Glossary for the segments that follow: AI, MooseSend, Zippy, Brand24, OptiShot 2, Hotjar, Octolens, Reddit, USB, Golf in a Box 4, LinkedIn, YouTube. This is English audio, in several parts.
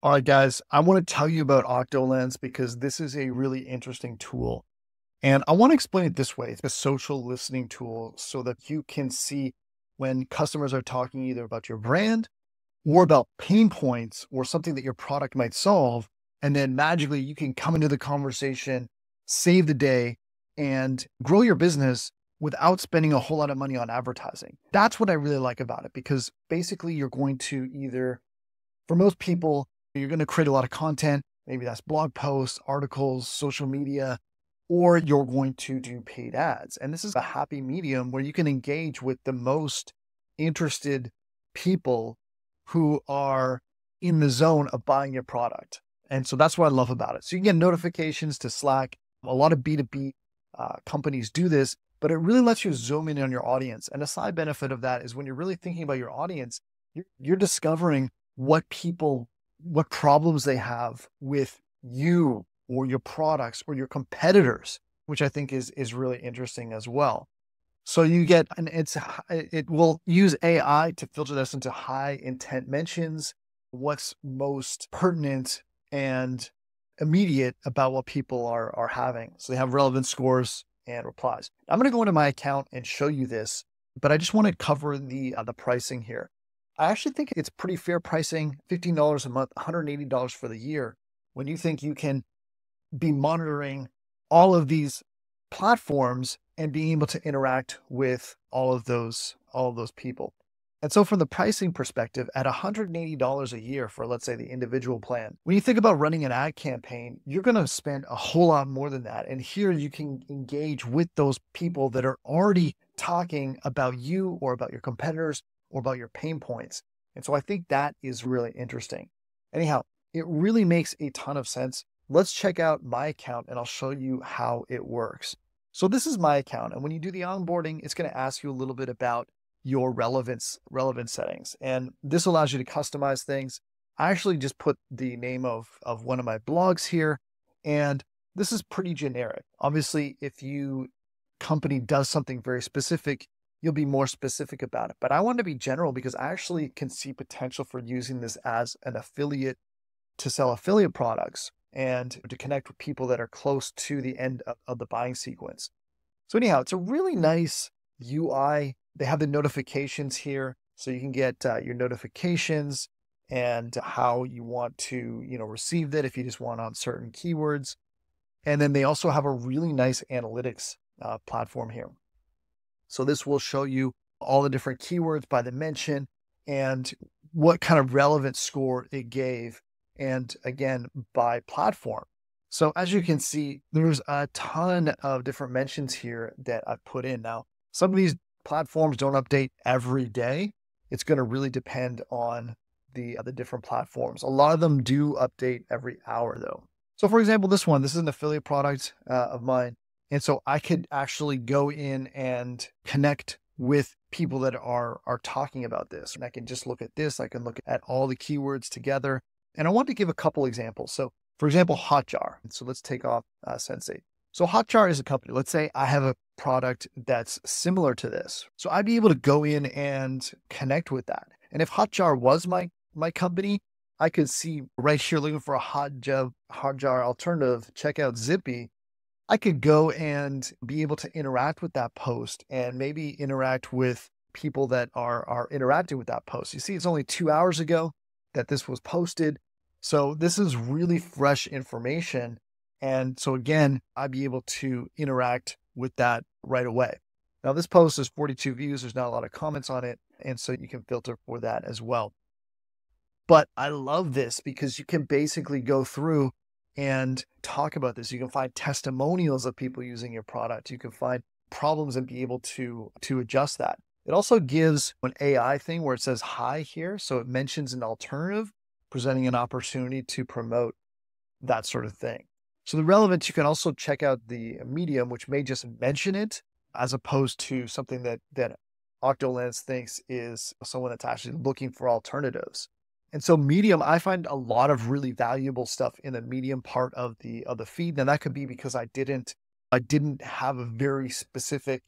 All right, guys, I want to tell you about Octolens because this is a really interesting tool. And I want to explain it this way. It's a social listening tool so that you can see when customers are talking either about your brand or about pain points or something that your product might solve. And then magically you can come into the conversation, save the day, and grow your business without spending a whole lot of money on advertising. That's what I really like about it, because basically you're going to either, for most people, you're going to create a lot of content. Maybe that's blog posts, articles, social media, or you're going to do paid ads. And this is a happy medium where you can engage with the most interested people who are in the zone of buying your product. And so that's what I love about it. So you can get notifications to Slack. A lot of B2B companies do this, but it really lets you zoom in on your audience. And a side benefit of that is when you're really thinking about your audience, you're discovering what problems they have with you or your products or your competitors, which I think is really interesting as well. So you get, and it will use AI to filter this into high intent mentions, what's most pertinent and immediate about what people are having. So they have relevant scores and replies. I'm going to go into my account and show you this, but I just want to cover the pricing here. I actually think it's pretty fair pricing, $15 a month, $180 for the year. When you think you can be monitoring all of these platforms and being able to interact with all of those people. And so from the pricing perspective, at $180 a year for, let's say, the individual plan, when you think about running an ad campaign, you're going to spend a whole lot more than that. And here you can engage with those people that are already talking about you or about your competitors or about your pain points. And so I think that is really interesting. Anyhow, it really makes a ton of sense. Let's check out my account and I'll show you how it works. So this is my account. And when you do the onboarding, it's going to ask you a little bit about your relevance settings. And this allows you to customize things. I actually just put the name of one of my blogs here, and this is pretty generic. Obviously, if your company does something very specific, you'll be more specific about it. But I want to be general because I actually can see potential for using this as an affiliate to sell affiliate products and to connect with people that are close to the end of the buying sequence. So anyhow, it's a really nice UI. They have the notifications here, so you can get your notifications and how you want to, receive that if you just want on certain keywords. And then they also have a really nice analytics platform here. So this will show you all the different keywords by the mention and what kind of relevance score it gave, and again, by platform. So as you can see, there's a ton of different mentions here that I've put in. Now, some of these platforms don't update every day. It's going to really depend on the different platforms. A lot of them do update every hour though. So for example, this is an affiliate product of mine. And so I could actually go in and connect with people that are talking about this. And I can just look at this. I can look at all the keywords together. And I want to give a couple examples. So for example, Hotjar. So let's take off Sensei. So Hotjar is a company. Let's say I have a product that's similar to this. So I'd be able to go in and connect with that. And if Hotjar was my company, I could see right here looking for a Hotjar alternative, check out Zippy. I could go and be able to interact with that post and maybe interact with people that are interacting with that post. You see, it's only 2 hours ago that this was posted. So this is really fresh information. And so again, I'd be able to interact with that right away. Now this post is 42 views. There's not a lot of comments on it. And so you can filter for that as well. But I love this because you can basically go through and talk about this. You can find testimonials of people using your product. You can find problems and be able to adjust that. It also gives an AI thing where it says hi here. So it mentions an alternative, presenting an opportunity to promote that sort of thing. So the relevance, you can also check out the medium, which may just mention it as opposed to something that Octolens thinks is someone that's actually looking for alternatives. And so medium, I find a lot of really valuable stuff in the medium part of the feed. Now that could be because I didn't have a very specific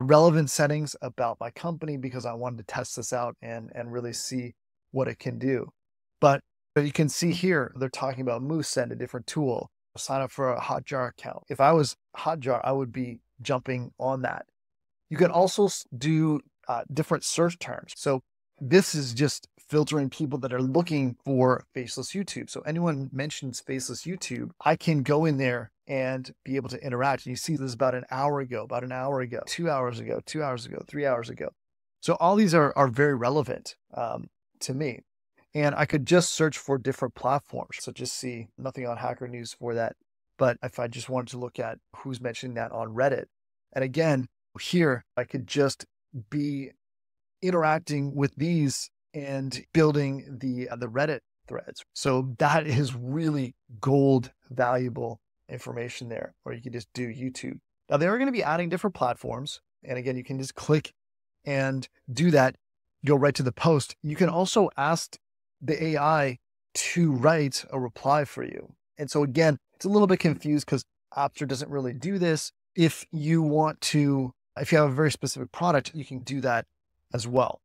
relevant settings about my company because I wanted to test this out and really see what it can do. But So you can see here, they're talking about MooseSend, a different tool. Sign up for a Hotjar account. If I was Hotjar, I would be jumping on that. You can also do different search terms. So this is just filtering people that are looking for faceless YouTube. So anyone mentions faceless YouTube, I can go in there and be able to interact. And you see this about an hour ago, 2 hours ago, 2 hours ago, 3 hours ago. So all these are very relevant to me. And I could just search for different platforms. So just see nothing on Hacker News for that. But if I just wanted to look at who's mentioning that on Reddit. And again, here I could just be interacting with these and building the Reddit threads. So that is really gold valuable information there, or you can just do YouTube. Now they are going to be adding different platforms. And again, you can just click and do that. Go right to the post. You can also ask the AI to write a reply for you. And so again, it's a little bit confused because Apster doesn't really do this. If you want to, if you have a very specific product, you can do that as well.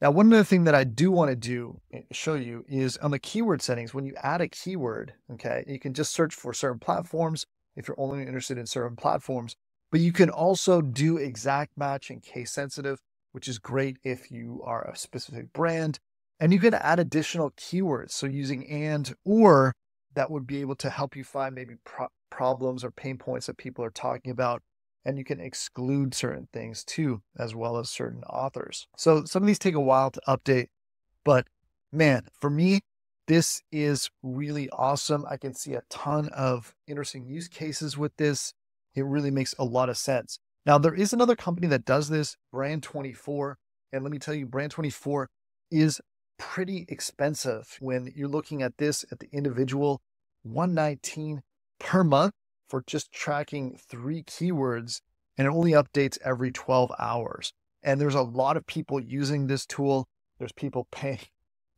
Now, one other thing that I do want to do show you is on the keyword settings, when you add a keyword, okay, you can just search for certain platforms if you're only interested in certain platforms, but you can also do exact match and case sensitive, which is great if you are a specific brand. And you can add additional keywords. So using and or, that would be able to help you find maybe problems or pain points that people are talking about. And you can exclude certain things too, as well as certain authors. So some of these take a while to update, but man, for me, this is really awesome. I can see a ton of interesting use cases with this. It really makes a lot of sense. Now there is another company that does this, Brand24. And let me tell you, Brand24 is pretty expensive when you're looking at this at the individual, $119 per month for just tracking 3 keywords, and it only updates every 12 hours. And there's a lot of people using this tool. There's people paying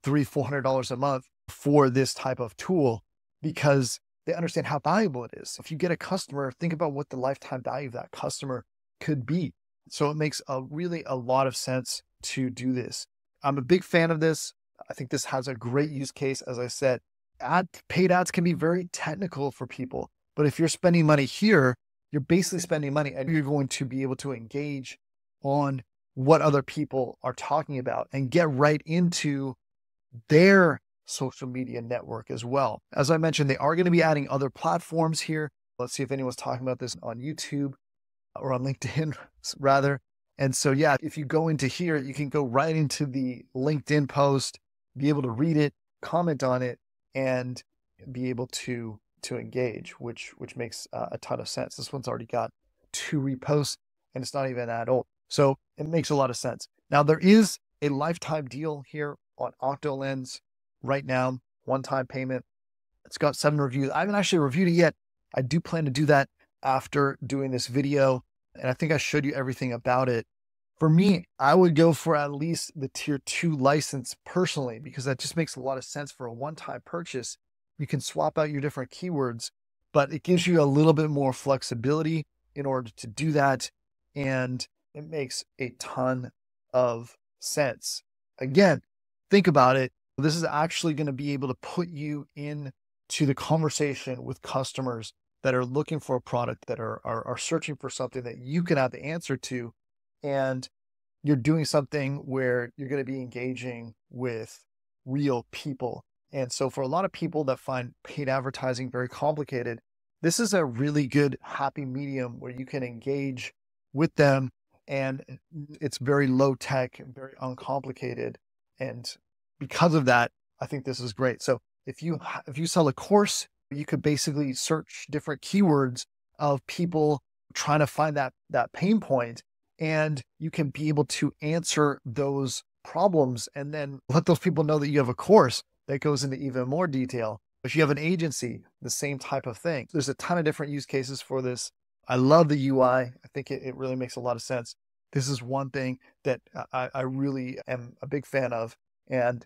$300, $400 a month for this type of tool because they understand how valuable it is. If you get a customer, think about what the lifetime value of that customer could be. So it makes a lot of sense to do this. I'm a big fan of this. I think this has a great use case. As I said, paid ads can be very technical for people, but if you're spending money here, you're basically spending money and you're going to be able to engage on what other people are talking about and get right into their social media network as well. As I mentioned, they are going to be adding other platforms here. Let's see if anyone's talking about this on YouTube or on LinkedIn rather. And so, yeah, if you go into here, you can go right into the LinkedIn post, be able to read it, comment on it, and be able to engage, which makes a ton of sense. This one's already got 2 reposts and it's not even that old. So it makes a lot of sense. Now there is a lifetime deal here on Octolens right now, one-time payment. It's got 7 reviews. I haven't actually reviewed it yet. I do plan to do that after doing this video. And I think I showed you everything about it. For me, I would go for at least the tier 2 license personally, because that just makes a lot of sense for a one-time purchase. You can swap out your different keywords, but it gives you a little bit more flexibility in order to do that. And it makes a ton of sense. Again, think about it. This is actually going to be able to put you into the conversation with customers that are looking for a product, that are searching for something that you can have the answer to. And you're doing something where you're going to be engaging with real people. And so for a lot of people that find paid advertising very complicated, this is a really good happy medium where you can engage with them. And it's very low tech and very uncomplicated. And because of that, I think this is great. So if you sell a course, you could basically search different keywords of people trying to find that pain point, and you can be able to answer those problems and then let those people know that you have a course that goes into even more detail. If you have an agency, the same type of thing. There's a ton of different use cases for this. I love the UI. I think it really makes a lot of sense. This is one thing that I really am a big fan of. And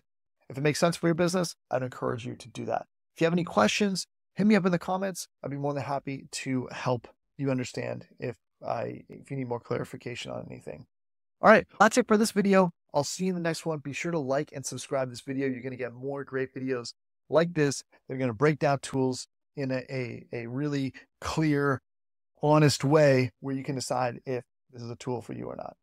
if it makes sense for your business, I'd encourage you to do that. If you have any questions, hit me up in the comments. I'd be more than happy to help you understand if you need more clarification on anything. All right, that's it for this video. I'll see you in the next one. Be sure to like and subscribe to this video. You're going to get more great videos like this that are going to break down tools in a really clear, honest way where you can decide if this is a tool for you or not.